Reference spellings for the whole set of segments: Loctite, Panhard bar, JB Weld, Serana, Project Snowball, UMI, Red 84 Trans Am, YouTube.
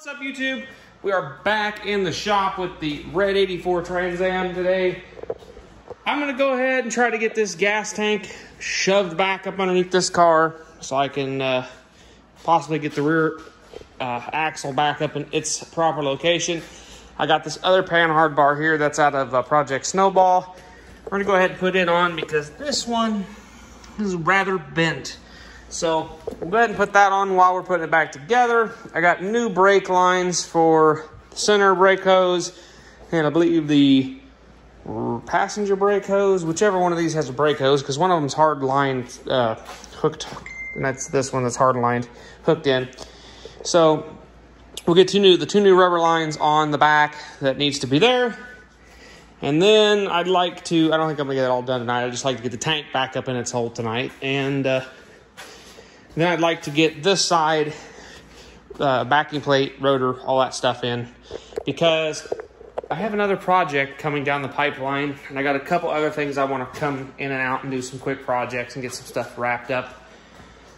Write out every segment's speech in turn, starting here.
What's up, YouTube? We are back in the shop with the Red 84 Trans Am today. I'm gonna go ahead and try to get this gas tank shoved back up underneath this car so I can possibly get the rear axle back up in its proper location. I got this other pan hard bar here that's out of Project Snowball. We're gonna go ahead and put it on because this one is rather bent. So we'll go ahead and put that on while we're putting it back together. I got new brake lines for the center brake hose, and I believe the passenger brake hose, whichever one of these has a brake hose, because one of them's hard lined, hooked, and that's this one that's hard lined, hooked in. So we'll get the two new rubber lines on the back that needs to be there. And then I'd like to, I don't think I'm gonna get it all done tonight. I'd just like to get the tank back up in its hole tonight, and then I'd like to get this side, backing plate, rotor, all that stuff in, because I have another project coming down the pipeline, and I got a couple other things I want to come in and out and do some quick projects and get some stuff wrapped up.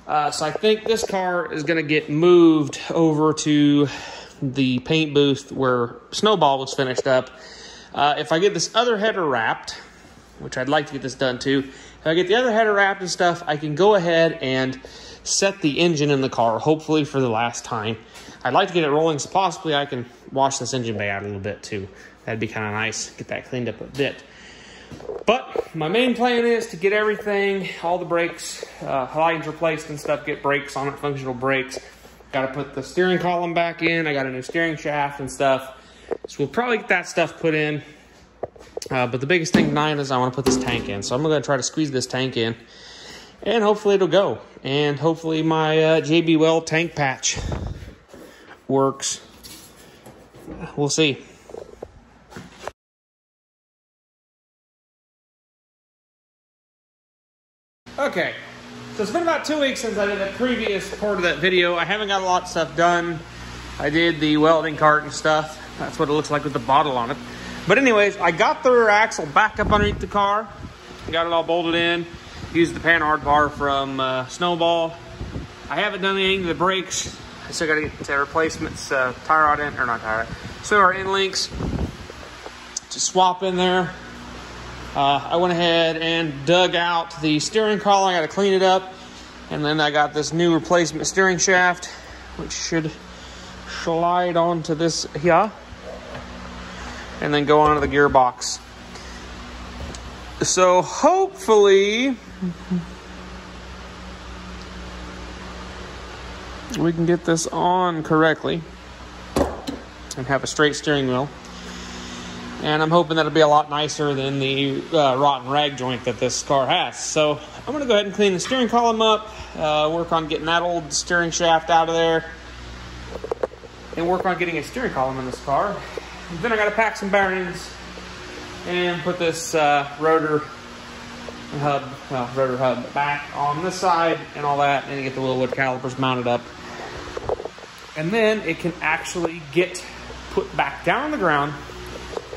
So I think this car is going to get moved over to the paint booth where Snowball was finished up. If I get this other header wrapped, which I'd like to get this done too, if I get the other header wrapped and stuff, I can go ahead and set the engine in the car, hopefully for the last time. I'd like to get it rolling, so possibly I can wash this engine bay out a little bit too. That'd be kind of nice, get that cleaned up a bit. But my main plan is to get everything, all the brakes, lines replaced and stuff, get brakes on it, functional brakes. Got to put the steering column back in. I got a new steering shaft and stuff. So we'll probably get that stuff put in. But the biggest thing tonight is I want to put this tank in. So I'm going to try to squeeze this tank in, and hopefully it'll go. And hopefully my JB Weld tank patch works. We'll see. Okay, so it's been about 2 weeks since I did the previous part of that video. I haven't got a lot of stuff done. I did the welding cart and stuff. That's what it looks like with the bottle on it. But anyways, I got the rear axle back up underneath the car. Got it all bolted in. Used the panhard bar from Snowball. I haven't done anything to the brakes. I still gotta get replacements, tie rod in, or not tie rod. So our end links, just swap in there. I went ahead and dug out the steering column. I gotta clean it up. And then I got this new replacement steering shaft, which should slide onto this here, and then go onto the gearbox. So hopefully we can get this on correctly and have a straight steering wheel. And I'm hoping that'll be a lot nicer than the rotten rag joint that this car has. So I'm gonna go ahead and clean the steering column up, work on getting that old steering shaft out of there, and work on getting a steering column in this car. And then I gotta pack some bearings and put this rotor hub back on this side and all that, and get the little wood calipers mounted up. And then it can actually get put back down on the ground.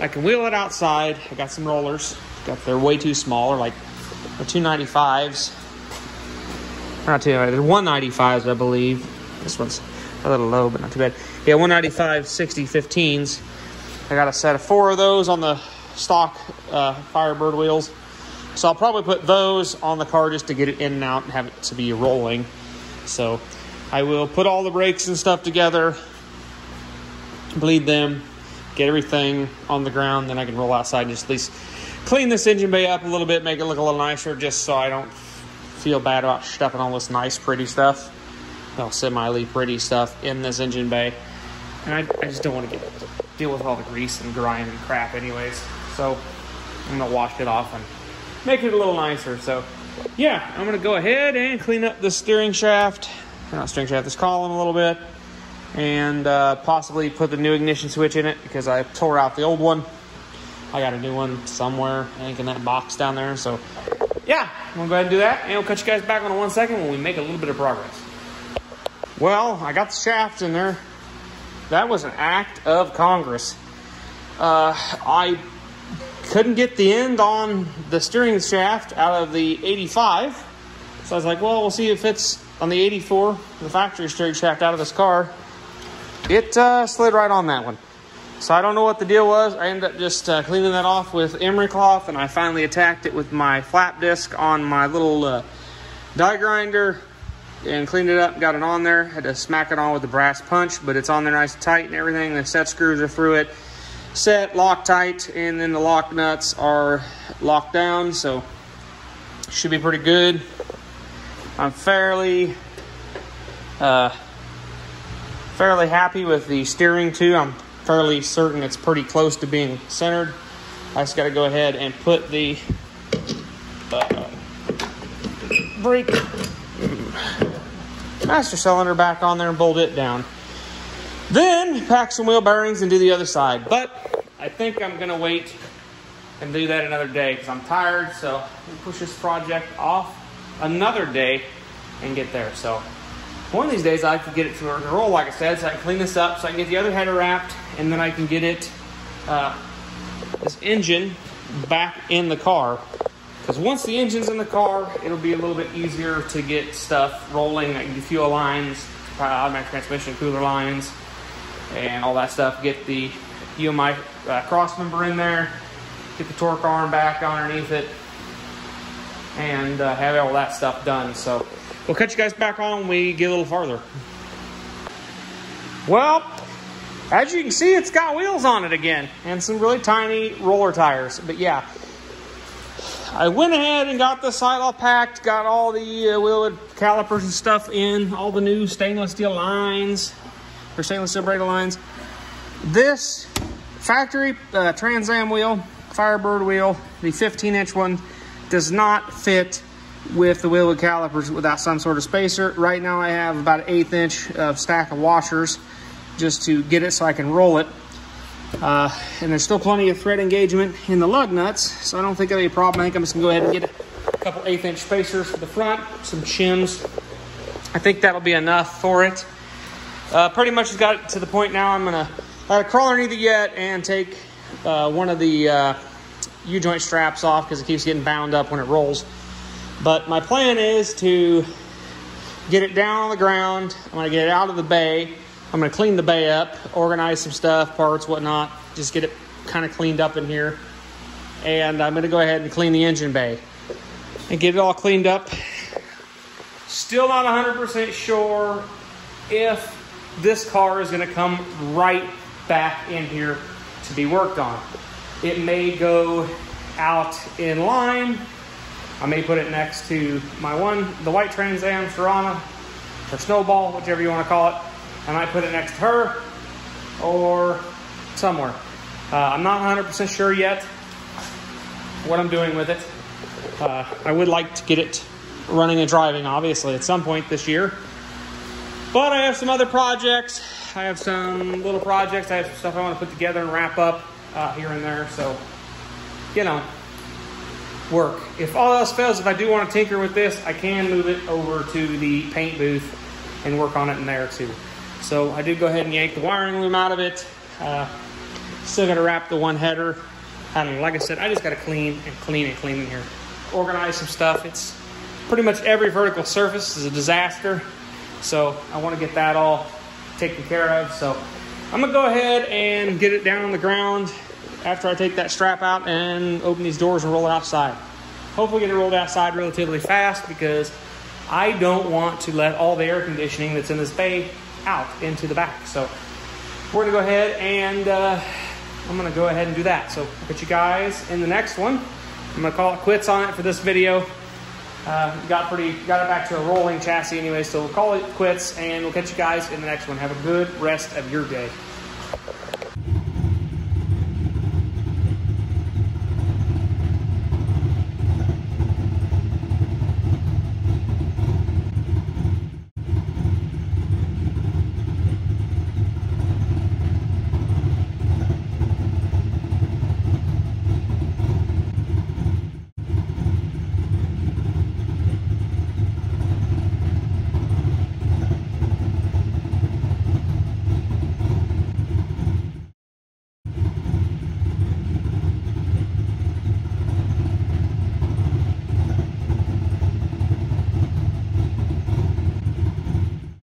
I can wheel it outside. I got some rollers. They're way too small. They're like 295s. Not too bad. They're 195s, I believe. This one's a little low, but not too bad. Yeah, 195, 60, 15s. I got a set of 4 of those on the stock Firebird wheels. So I'll probably put those on the car just to get it in and out and have it to be rolling. So I will put all the brakes and stuff together, bleed them, get everything on the ground, then I can roll outside and just at least clean this engine bay up a little bit, make it look a little nicer, just so I don't feel bad about stuffing all this nice pretty stuff, well, semi pretty stuff in this engine bay. And I just don't want to deal with all the grease and grime and crap anyways. So I'm going to wash it off and make it a little nicer. So yeah, I'm going to go ahead and clean up the this column a little bit, and possibly put the new ignition switch in it, because I tore out the old one. I got a new one somewhere, I think in that box down there. So yeah, I'm going to go ahead and do that, and we'll catch you guys back in 1 second when we make a little bit of progress. Well, I got the shaft in there. That was an act of Congress. I couldn't get the end on the steering shaft out of the 85. So I was like, well, we'll see if it's on the 84, the factory steering shaft out of this car. It slid right on that one. So I don't know what the deal was. I ended up just cleaning that off with emery cloth, and I finally attacked it with my flap disc on my little die grinder and cleaned it up, got it on there. Had to smack it on with a brass punch, but it's on there nice and tight and everything. The set screws are through it, set, Loctite, and then the lock nuts are locked down, so should be pretty good. I'm fairly happy with the steering too. I'm fairly certain it's pretty close to being centered. I just got to go ahead and put the brake master cylinder back on there and bolt it down. Then pack some wheel bearings and do the other side. But I think I'm going to wait and do that another day because I'm tired. So we'll push this project off another day and get there. So one of these days I could get it to roll, like I said, so I can clean this up, so I can get the other header wrapped, and then I can get it, this engine, back in the car. Because once the engine's in the car, it'll be a little bit easier to get stuff rolling, like fuel lines, automatic transmission, cooler lines, and all that stuff. Get the UMI cross member in there, get the torque arm back underneath it, and have all that stuff done. So we'll catch you guys back on when we get a little farther. Well, as you can see, it's got wheels on it again and some really tiny roller tires. But yeah, I went ahead and got the side all packed, got all the wheel calipers and stuff in, all the new stainless steel lines, or stainless steel brake lines. This factory Trans Am wheel, Firebird wheel, the 15-inch one, does not fit with the wheel with calipers without some sort of spacer. Right now I have about an 1/8 inch of stack of washers just to get it so I can roll it. And there's still plenty of thread engagement in the lug nuts, so I don't think that'll be a problem. I think I'm just gonna go ahead and get a couple 1/8 inch spacers for the front, some shims. I think that'll be enough for it. Pretty much has got it to the point now I'm gonna crawl underneath it yet and take one of the U-joint straps off because it keeps getting bound up when it rolls. But my plan is to get it down on the ground. I'm gonna get it out of the bay. I'm gonna clean the bay up, organize some stuff, parts, whatnot, just get it kind of cleaned up in here. And I'm gonna go ahead and clean the engine bay and get it all cleaned up. Still not 100% sure if this car is gonna come right back in here to be worked on. It may go out in line. I may put it next to my one, the white Trans Am, Serana, or Snowball, whichever you want to call it. I might put it next to her or somewhere. I'm not 100% sure yet what I'm doing with it. I would like to get it running and driving, obviously, at some point this year. But I have some other projects. I have some little projects. I have some stuff I want to put together and wrap up here and there. So, you know, work. If all else fails, if I do want to tinker with this, I can move it over to the paint booth and work on it in there too. So I do go ahead and yank the wiring loom out of it. Still got to wrap the one header. I don't know, like I said, I just got to clean and clean and clean in here. Organize some stuff. It's pretty much every vertical surface is a disaster. So I want to get that all taken care of. So I'm gonna go ahead and get it down on the ground after I take that strap out and open these doors and roll it outside. Hopefully get it rolled outside relatively fast because I don't want to let all the air conditioning that's in this bay out into the back. So we're gonna go ahead and I'm gonna go ahead and do that. So I'll get you guys in the next one. I'm gonna call it quits on it for this video. Got it back to a rolling chassis anyway, so we'll call it quits and we'll catch you guys in the next one. Have a good rest of your day.